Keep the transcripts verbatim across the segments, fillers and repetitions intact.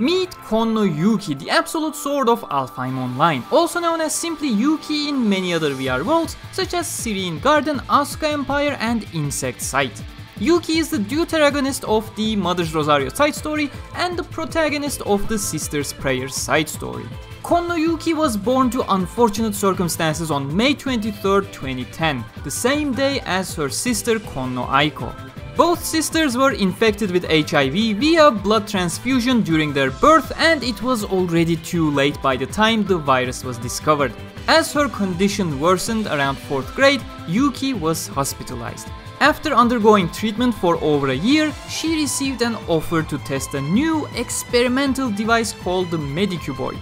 Meet Konno Yuuki, the absolute sword of Alfheim Online, also known as simply Yuuki in many other V R worlds such as Serene Garden, Asuka Empire and Insect Site. Yuuki is the deuteragonist of the Mother's Rosario side story and the protagonist of the Sister's Prayer side story. Konno Yuuki was born to unfortunate circumstances on May twenty-third, twenty ten, the same day as her sister Konno Aiko. Both sisters were infected with H I V via blood transfusion during their birth, and it was already too late by the time the virus was discovered. As her condition worsened around fourth grade, Yuuki was hospitalized. After undergoing treatment for over a year, she received an offer to test a new experimental device called the Medicuboid.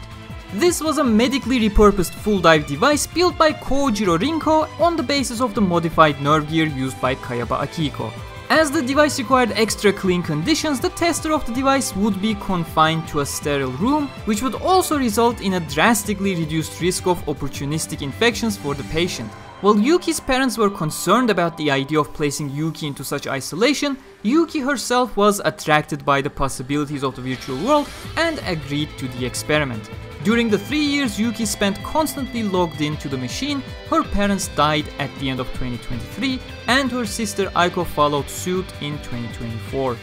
This was a medically repurposed full dive device built by Koujiro Rinko on the basis of the modified nerve gear used by Kayaba Akihiko. As the device required extra clean conditions, the tester of the device would be confined to a sterile room, which would also result in a drastically reduced risk of opportunistic infections for the patient. While Yuuki's parents were concerned about the idea of placing Yuuki into such isolation, Yuuki herself was attracted by the possibilities of the virtual world and agreed to the experiment. During the three years Yuuki spent constantly logged into the machine, her parents died at the end of twenty twenty-three, and her sister Aiko followed suit in twenty twenty-four.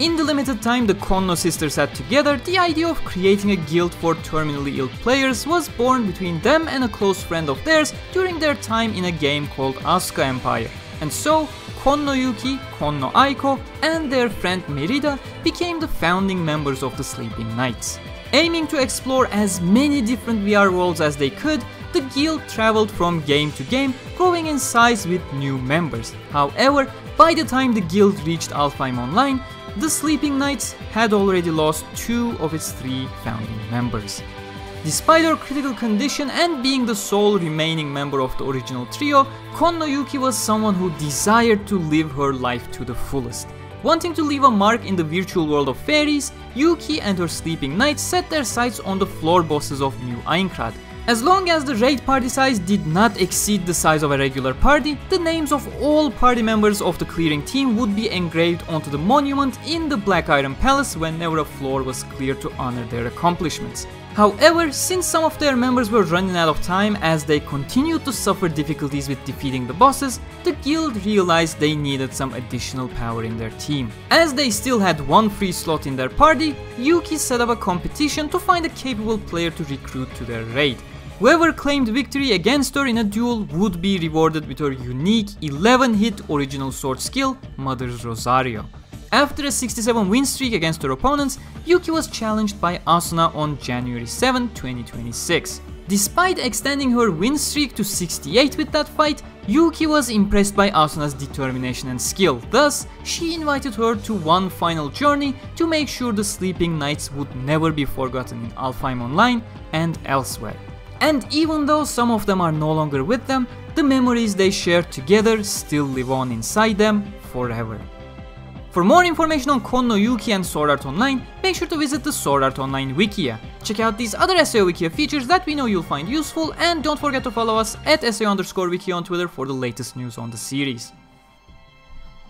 In the limited time the Konno sisters had together, the idea of creating a guild for terminally ill players was born between them and a close friend of theirs during their time in a game called Asuka Empire. And so, Konno Yuuki, Konno Aiko, and their friend Merida became the founding members of the Sleeping Knights. Aiming to explore as many different V R worlds as they could, the guild traveled from game to game, growing in size with new members. However, by the time the guild reached Alfheim Online, the Sleeping Knights had already lost two of its three founding members. Despite her critical condition and being the sole remaining member of the original trio, Konno Yuuki was someone who desired to live her life to the fullest. Wanting to leave a mark in the virtual world of fairies, Yuuki and her Sleeping Knights set their sights on the floor bosses of New Aincrad. As long as the raid party size did not exceed the size of a regular party, the names of all party members of the clearing team would be engraved onto the monument in the Black Iron Palace whenever a floor was cleared to honor their accomplishments. However, since some of their members were running out of time as they continued to suffer difficulties with defeating the bosses, the guild realized they needed some additional power in their team. As they still had one free slot in their party, Yuuki set up a competition to find a capable player to recruit to their raid. Whoever claimed victory against her in a duel would be rewarded with her unique eleven hit original sword skill, Mother's Rosario. After a sixty-seven win streak against her opponents, Yuuki was challenged by Asuna on January seventh, twenty twenty-six. Despite extending her win streak to sixty-eight with that fight, Yuuki was impressed by Asuna's determination and skill. Thus, she invited her to one final journey to make sure the Sleeping Knights would never be forgotten in Alfheim Online and elsewhere. And even though some of them are no longer with them, the memories they shared together still live on inside them forever. For more information on Konno Yuuki and Sword Art Online, make sure to visit the Sword Art Online Wikia. Check out these other S A O Wikia features that we know you'll find useful, and don't forget to follow us at S A O underscore Wikia on Twitter for the latest news on the series.